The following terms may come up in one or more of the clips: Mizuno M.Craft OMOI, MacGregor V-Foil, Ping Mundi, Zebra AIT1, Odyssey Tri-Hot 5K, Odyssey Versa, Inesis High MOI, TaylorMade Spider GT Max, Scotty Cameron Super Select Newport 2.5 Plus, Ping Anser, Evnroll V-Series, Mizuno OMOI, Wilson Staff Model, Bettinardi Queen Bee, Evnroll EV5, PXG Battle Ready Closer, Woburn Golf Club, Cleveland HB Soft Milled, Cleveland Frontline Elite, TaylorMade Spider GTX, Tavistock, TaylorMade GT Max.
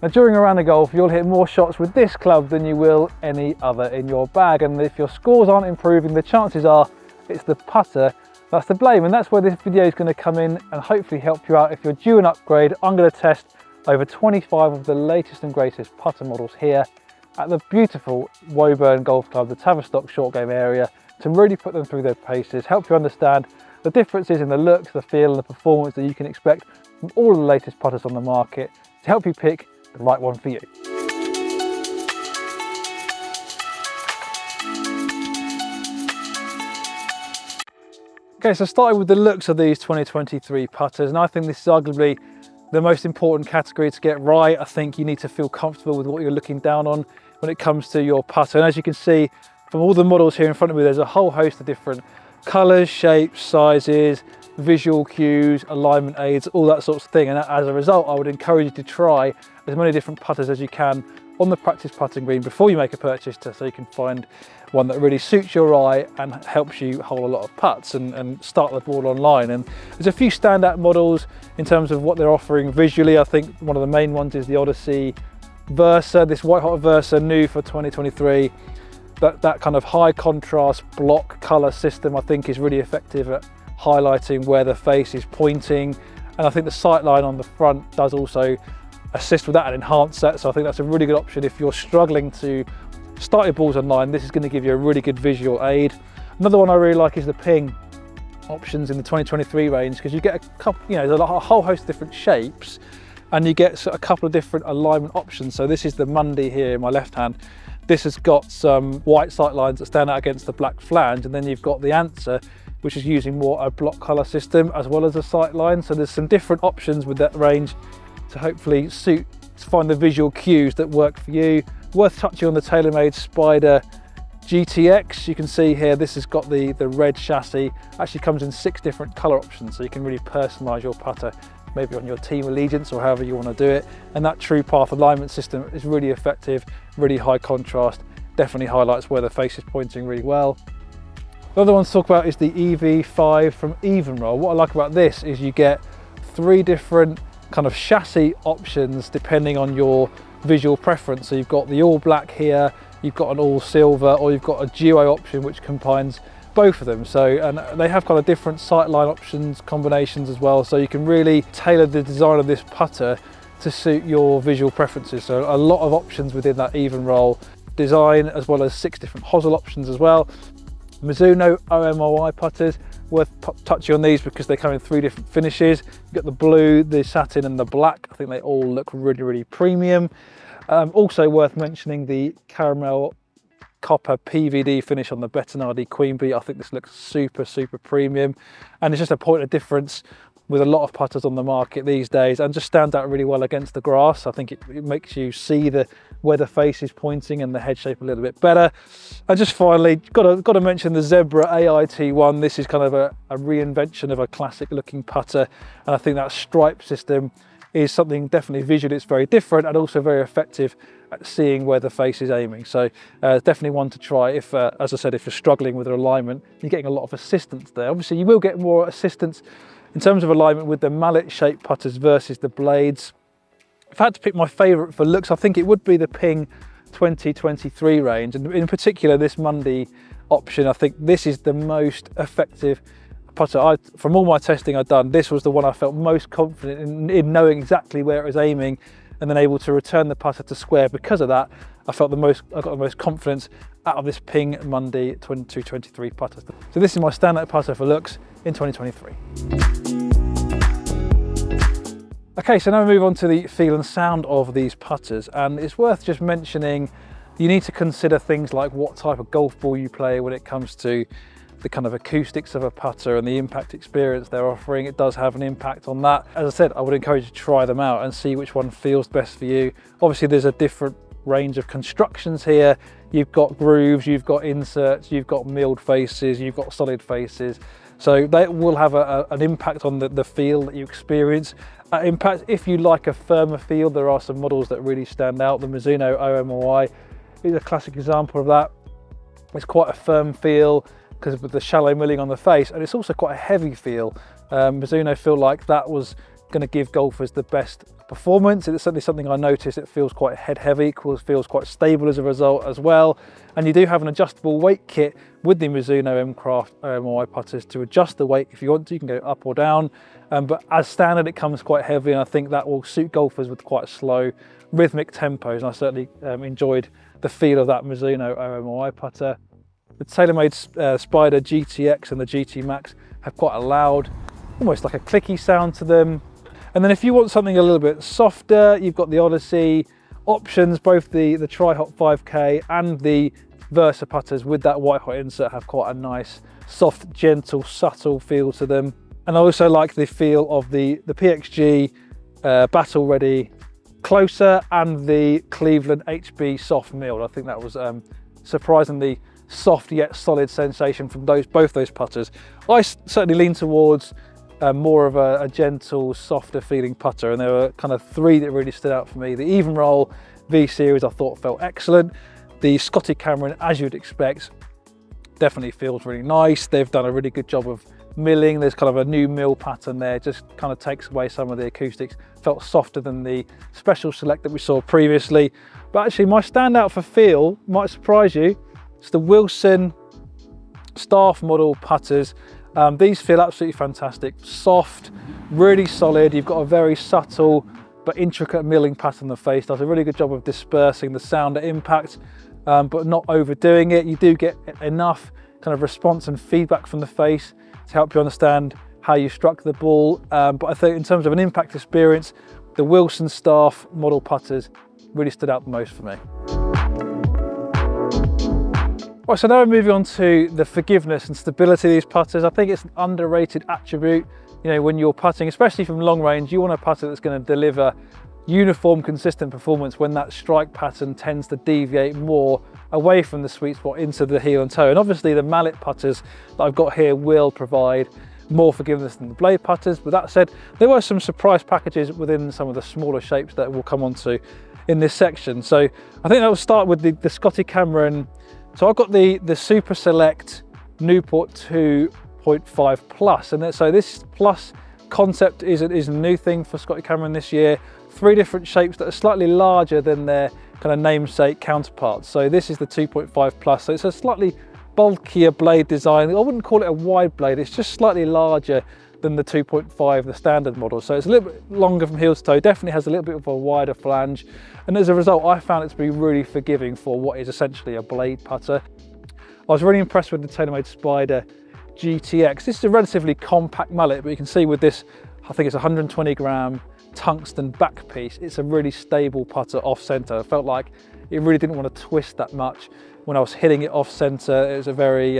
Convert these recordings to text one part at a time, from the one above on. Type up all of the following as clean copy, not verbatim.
Now during a round of golf, you'll hit more shots with this club than you will any other in your bag, and if your scores aren't improving, the chances are it's the putter that's to blame. And that's where this video is going to come in and hopefully help you out. If you're due an upgrade, I'm going to test over 25 of the latest and greatest putter models here at the beautiful Woburn Golf Club, the Tavistock short game area, to really put them through their paces, help you understand the differences in the looks, the feel and the performance that you can expect from all the latest putters on the market, to help you pick the right one for you. Okay, so starting with the looks of these 2023 putters, and I think this is arguably the most important category to get right. I think you need to feel comfortable with what you're looking down on when it comes to your putter. And as you can see from all the models here in front of me, there's a whole host of different colors, shapes, sizes, visual cues, alignment aids, all that sort of thing. And as a result, I would encourage you to try as many different putters as you can on the practice putting green before you make a purchase, so you can find one that really suits your eye and helps you hole a lot of putts and start the ball online. And there's a few standout models in terms of what they're offering visually. I think one of the main ones is the Odyssey Versa, this white hot Versa, new for 2023. That kind of high contrast block color system I think is really effective at highlighting where the face is pointing, and I think the sight line on the front does also assist with that and enhance that. So I think that's a really good option if you're struggling to start your balls online. This is going to give you a really good visual aid. Another one I really like is the Ping options in the 2023 range, because you get a couple, you know, there's a whole host of different shapes and you get a couple of different alignment options. So this is the Mundi here in my left hand. This has got some white sight lines that stand out against the black flange, and then you've got the Anser, which is using more a block color system as well as a sight line. So there's some different options with that range to hopefully find the visual cues that work for you. Worth touching on the TaylorMade Spider GTX. You can see here, this has got the red chassis, actually comes in 6 different color options. So you can really personalize your putter, maybe on your team allegiance or however you want to do it. And that true path alignment system is really effective, really high contrast, definitely highlights where the face is pointing really well. The other one to talk about is the EV5 from Evnroll. What I like about this is you get 3 different kind of chassis options depending on your visual preference. So you've got the all black here, you've got an all silver, or you've got a duo option which combines both of them. So, and they have kind of different sightline options, combinations as well. So you can really tailor the design of this putter to suit your visual preferences. So a lot of options within that Evnroll design, as well as 6 different hosel options as well. Mizuno OMOI putters, worth touching on these because they come in 3 different finishes. You've got the blue, the satin and the black. I think they all look really, really premium. Also worth mentioning the caramel copper PVD finish on the Bettinardi Queen Bee. I think this looks super, super premium, and it's just a point of difference with a lot of putters on the market these days, and just stands out really well against the grass. I think it makes you see where the face is pointing and the head shape a little bit better. And just finally, got to mention the Zebra AIT1. This is kind of a reinvention of a classic looking putter, and I think that stripe system is something definitely visually it's very different and also very effective at seeing where the face is aiming. So definitely one to try if, as I said, if you're struggling with alignment. You're getting a lot of assistance there. Obviously you will get more assistance in terms of alignment with the mallet shaped putters versus the blades. If I had to pick my favorite for looks, I think it would be the Ping 2023 range, and in particular this Mundi option. I think this is the most effective putter. From all my testing I've done, this was the one I felt most confident in knowing exactly where it was aiming, and then able to return the putter to square. Because of that, I got the most confidence out of this Ping Mundi 2023 putter. So this is my standout putter for looks in 2023. Okay, so now we move on to the feel and sound of these putters, and it's worth just mentioning you need to consider things like what type of golf ball you play when it comes to the kind of acoustics of a putter and the impact experience they're offering. It does have an impact on that. As I said, I would encourage you to try them out and see which one feels best for you. Obviously there's a different range of constructions here. You've got grooves, you've got inserts, you've got milled faces, you've got solid faces. So they will have an impact on the feel that you experience. Impact, if you like a firmer feel, there are some models that really stand out. The Mizuno OMOI is a classic example of that. It's quite a firm feel because of the shallow milling on the face, and it's also quite a heavy feel. Mizuno feel like that was going to give golfers the best performance. It's certainly something I noticed. It feels quite head heavy, feels quite stable as a result as well. And you do have an adjustable weight kit with the Mizuno M.Craft OMOI putters to adjust the weight if you want to. You can go up or down, but as standard it comes quite heavy, and I think that will suit golfers with quite slow rhythmic tempos, and I certainly enjoyed the feel of that Mizuno OMOI putter. The TaylorMade Spider GTX and the GT Max have quite a loud, almost like a clicky sound to them. And then if you want something a little bit softer, you've got the Odyssey options. Both the Tri-Hot 5K and the Versa putters with that white hot insert have quite a nice, soft, gentle, subtle feel to them. And I also like the feel of the PXG Battle Ready Closer and the Cleveland HB Soft Milled. I think that was surprisingly soft yet solid sensation from both those putters. I certainly lean towards more of a gentle, softer feeling putter, and there were kind of three that really stood out for me. The Evnroll V-Series I thought felt excellent. The Scotty Cameron, as you'd expect, definitely feels really nice. They've done a really good job of milling. There's kind of a new mill pattern there, just kind of takes away some of the acoustics. Felt softer than the Special Select that we saw previously. But actually my standout for feel might surprise you. It's the Wilson Staff Model putters. These feel absolutely fantastic. Soft, really solid. You've got a very subtle but intricate milling pattern on the face. Does a really good job of dispersing the sound at impact, but not overdoing it. You do get enough kind of response and feedback from the face to help you understand how you struck the ball. But I think in terms of an impact experience, the Wilson Staff Model putters really stood out the most for me. Right, so now we're moving on to the forgiveness and stability of these putters. I think it's an underrated attribute. You know, when you're putting, especially from long range, you want a putter that's going to deliver uniform, consistent performance when that strike pattern tends to deviate more away from the sweet spot into the heel and toe. And obviously the mallet putters that I've got here will provide more forgiveness than the blade putters. But that said, there were some surprise packages within some of the smaller shapes that we'll come on to in this section. So I think I'll start with the Scotty Cameron. So I've got the Super Select Newport 2.5 Plus, and so this Plus concept is a new thing for Scotty Cameron this year. Three different shapes that are slightly larger than their kind of namesake counterparts. So this is the 2.5 Plus, so it's a slightly bulkier blade design. I wouldn't call it a wide blade, it's just slightly larger than the 2.5, the standard model. So it's a little bit longer from heel to toe, definitely has a little bit of a wider flange. And as a result, I found it to be really forgiving for what is essentially a blade putter. I was really impressed with the TaylorMade Spider GTX. This is a relatively compact mallet, but you can see with this, I think it's 120 gram tungsten back piece, it's a really stable putter off center. I felt like it really didn't want to twist that much. When I was hitting it off center, it was a very,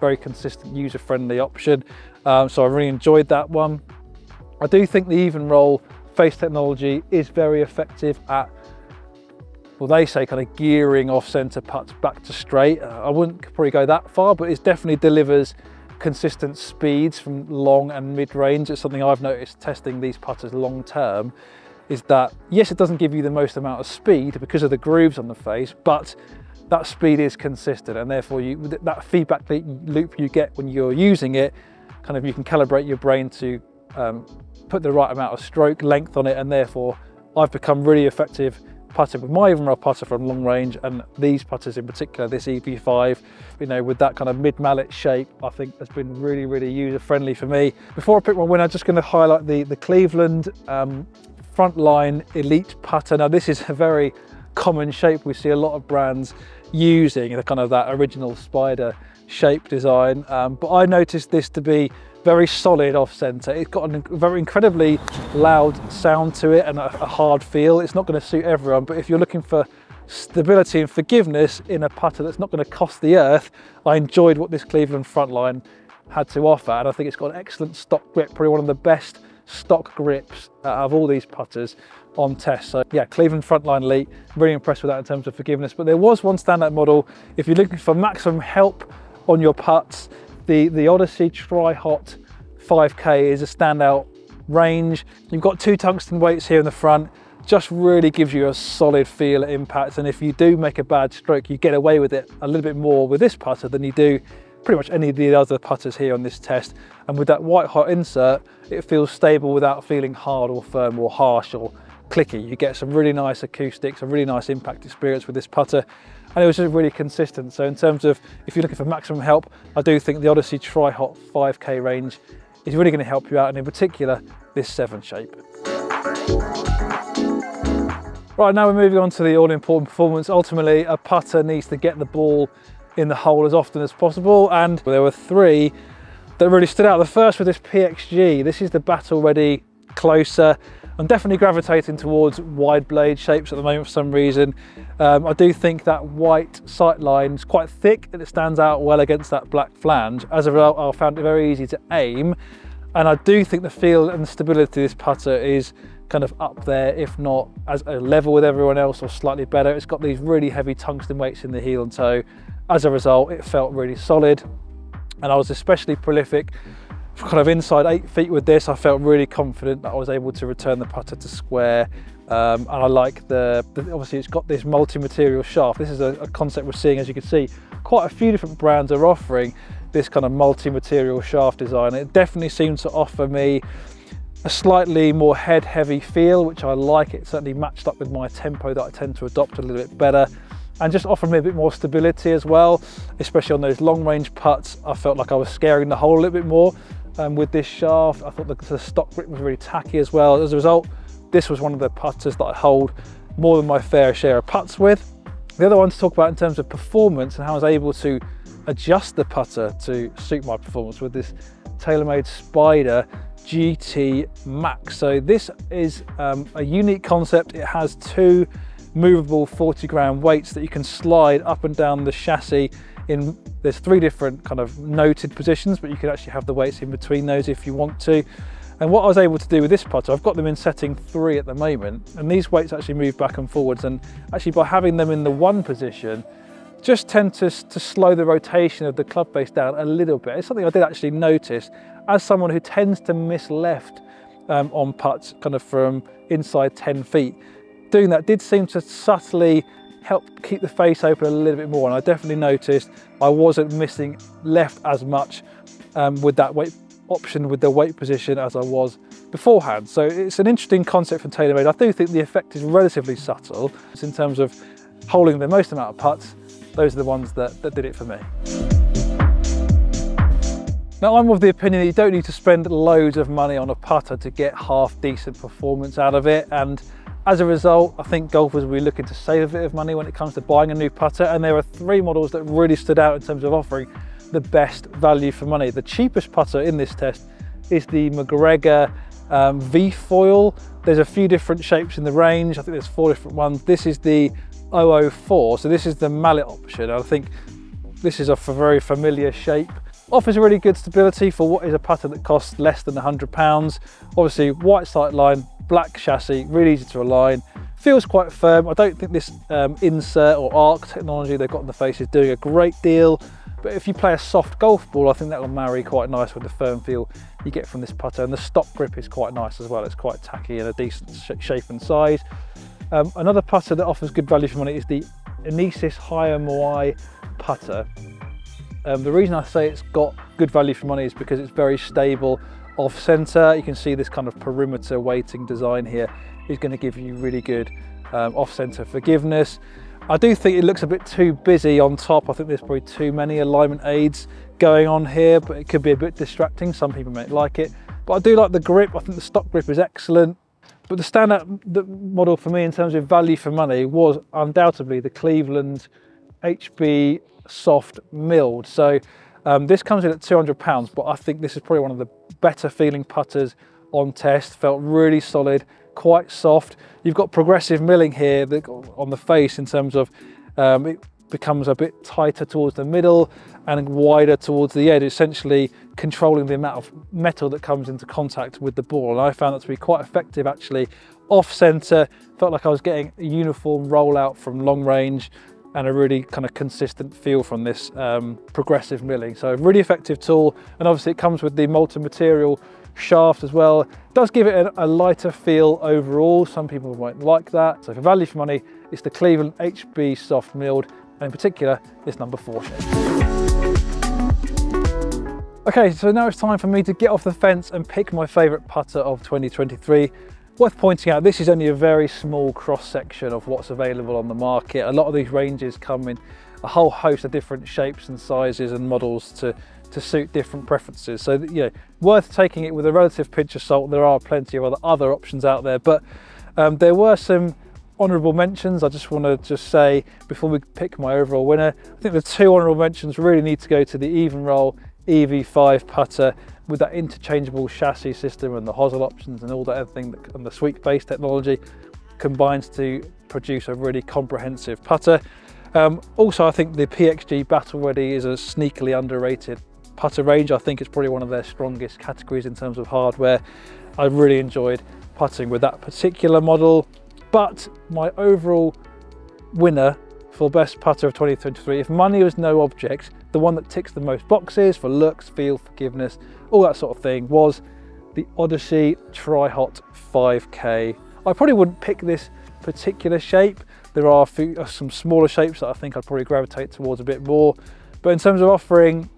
very consistent, user-friendly option. So I really enjoyed that one. I do think the Evnroll face technology is very effective at, well, they say kind of gearing off center putts back to straight. I wouldn't probably go that far, but it definitely delivers consistent speeds from long and mid range. It's something I've noticed testing these putters long term, is that yes, it doesn't give you the most amount of speed because of the grooves on the face, but that speed is consistent, and therefore that feedback loop you get when you're using it, kind of you can calibrate your brain to put the right amount of stroke length on it, and therefore I've become really effective putting with my Evnroll putter from long range, and these putters in particular, this EV5, you know, with that kind of mid mallet shape, I think has been really, really user friendly for me. Before I pick my winner, I'm just going to highlight the Cleveland Frontline Elite putter. Now this is a very common shape we see a lot of brands using, the kind of that original Spider shape design, but I noticed this to be very solid off center. It's got a very incredibly loud sound to it and a hard feel. It's not going to suit everyone, but if you're looking for stability and forgiveness in a putter that's not going to cost the earth, I enjoyed what this Cleveland Frontline had to offer, and I think it's got an excellent stock grip, probably one of the best stock grips out of all these putters on test. So yeah, Cleveland Frontline Elite, really impressed with that in terms of forgiveness. But there was one standout model. If you're looking for maximum help on your putts, the Odyssey Tri-Hot 5K is a standout range. You've got two tungsten weights here in the front, just really gives you a solid feel at impact, and if you do make a bad stroke, you get away with it a little bit more with this putter than you do pretty much any of the other putters here on this test. And with that white hot insert, it feels stable without feeling hard or firm or harsh or clicky. You get some really nice acoustics, a really nice impact experience with this putter, and it was just really consistent. So in terms of if you're looking for maximum help, I do think the Odyssey Tri-Hot 5K range is really going to help you out, and in particular this 7 shape. Right, now we're moving on to the all-important performance. Ultimately, a putter needs to get the ball in the hole as often as possible, and there were 3 that really stood out. The first was this PXG. This is the Battle Ready Closer. I'm definitely gravitating towards wide blade shapes at the moment for some reason. I do think that white sight line is quite thick and it stands out well against that black flange. As a result, I found it very easy to aim, and I do think the feel and the stability of this putter is kind of up there, if not as a level with everyone else or slightly better. It's got these really heavy tungsten weights in the heel and toe. As a result, it felt really solid, and I was especially prolific kind of inside 8 feet with this. I felt really confident that I was able to return the putter to square, and I like the obviously it's got this multi-material shaft. This is a concept we're seeing, as you can see, quite a few different brands are offering this kind of multi-material shaft design. It definitely seems to offer me a slightly more head-heavy feel, which I like. It certainly matched up with my tempo that I tend to adopt a little bit better, and just offered me a bit more stability as well, especially on those long-range putts. I felt like I was scaring the hole a little bit more. With this shaft, I thought the stock grip was really tacky as well. As a result, this was one of the putters that I hold more than my fair share of putts with. The other one to talk about in terms of performance and how I was able to adjust the putter to suit my performance with this TaylorMade Spider GT Max. So this is a unique concept. It has 2 movable 40-gram weights that you can slide up and down the chassis in. There's 3 different kind of noted positions, but you can actually have the weights in between those if you want to. And what I was able to do with this putter, I've got them in setting 3 at the moment, and these weights actually move back and forwards, and actually by having them in the 1 position just tend to slow the rotation of the club face down a little bit. It's something I did actually notice as someone who tends to miss left on putts kind of from inside 10 feet. Doing that did seem to subtly help keep the face open a little bit more, and I definitely noticed I wasn't missing left as much with that weight option with the weight position as I was beforehand. So it's an interesting concept from TaylorMade. I do think the effect is relatively subtle. It's in terms of holding the most amount of putts, those are the ones that did it for me. Now, I'm of the opinion that you don't need to spend loads of money on a putter to get half decent performance out of it, and as a result, I think golfers will be looking to save a bit of money when it comes to buying a new putter, and there are 3 models that really stood out in terms of offering the best value for money. The cheapest putter in this test is the MacGregor V-Foil. There's a few different shapes in the range. I think there's 4 different ones. This is the 004, so this is the mallet option. I think this is a very familiar shape. Offers really good stability for what is a putter that costs less than £100. Obviously, white sight line, black chassis, really easy to align, feels quite firm. I don't think this insert or arc technology they've got in the face is doing a great deal, but if you play a soft golf ball, I think that will marry quite nice with the firm feel you get from this putter, and the stock grip is quite nice as well. It's quite tacky and a decent shape and size. Another putter that offers good value for money is the Inesis High MOI putter. The reason I say it's got good value for money is because it's very stable off center. You can see this kind of perimeter weighting design here is going to give you really good off center forgiveness. I do think it looks a bit too busy on top. I think there's probably too many alignment aids going on here, but it could be a bit distracting. Some people may like it, but I do like the grip. I think the stock grip is excellent. But the standout model for me in terms of value for money was undoubtedly the Cleveland HB Soft Milled. So this comes in at £200, but I think this is probably one of the better feeling putters on test. Felt really solid, quite soft. You've got progressive milling here on the face in terms of it becomes a bit tighter towards the middle and wider towards the edge, essentially controlling the amount of metal that comes into contact with the ball. And I found that to be quite effective actually. Off center, felt like I was getting a uniform rollout from long range, and a really kind of consistent feel from this progressive milling. So a really effective tool, and obviously it comes with the multi-material shaft as well. It does give it a lighter feel overall. Some people won't like that. So for value for money, it's the Cleveland HB Soft Milled, and in particular, it's number 4 shape. Okay, so now it's time for me to get off the fence and pick my favourite putter of 2023. Worth pointing out, this is only a very small cross-section of what's available on the market. A lot of these ranges come in a whole host of different shapes and sizes and models to suit different preferences. So, you know, worth taking it with a relative pinch of salt. There are plenty of other options out there, but there were some honourable mentions. I just want to say, before we pick my overall winner, I think the two honourable mentions really need to go to the Evnroll EV5 putter with that interchangeable chassis system and the hosel options and all that other thing, and the sweep base technology combines to produce a really comprehensive putter. Also, I think the PXG Battle Ready is a sneakily underrated putter range. I think it's probably one of their strongest categories in terms of hardware. I really enjoyed putting with that particular model. But my overall winner for best putter of 2023, if money was no object, the one that ticks the most boxes for looks, feel, forgiveness, all that sort of thing, was the Odyssey Tri-Hot 5K. I probably wouldn't pick this particular shape. There are some smaller shapes that I think I'd probably gravitate towards a bit more. But in terms of offering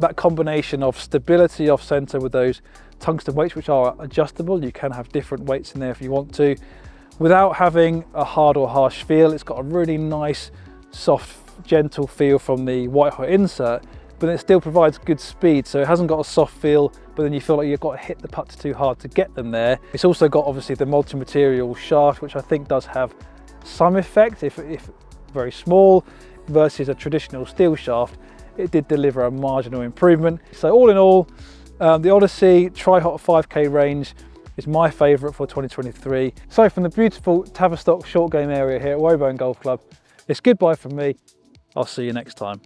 that combination of stability off center with those tungsten weights, which are adjustable, you can have different weights in there if you want to, without having a hard or harsh feel. It's got a really nice, soft, gentle feel from the white hot insert, but it still provides good speed. So it hasn't got a soft feel, but then you feel like you've got to hit the putter too hard to get them there. It's also got obviously the multi-material shaft, which I think does have some effect, if very small, versus a traditional steel shaft. It did deliver a marginal improvement. So all in all, the Odyssey Tri-Hot 5K range is my favourite for 2023. So from the beautiful Tavistock short game area here at Woburn Golf Club, it's goodbye from me. I'll see you next time.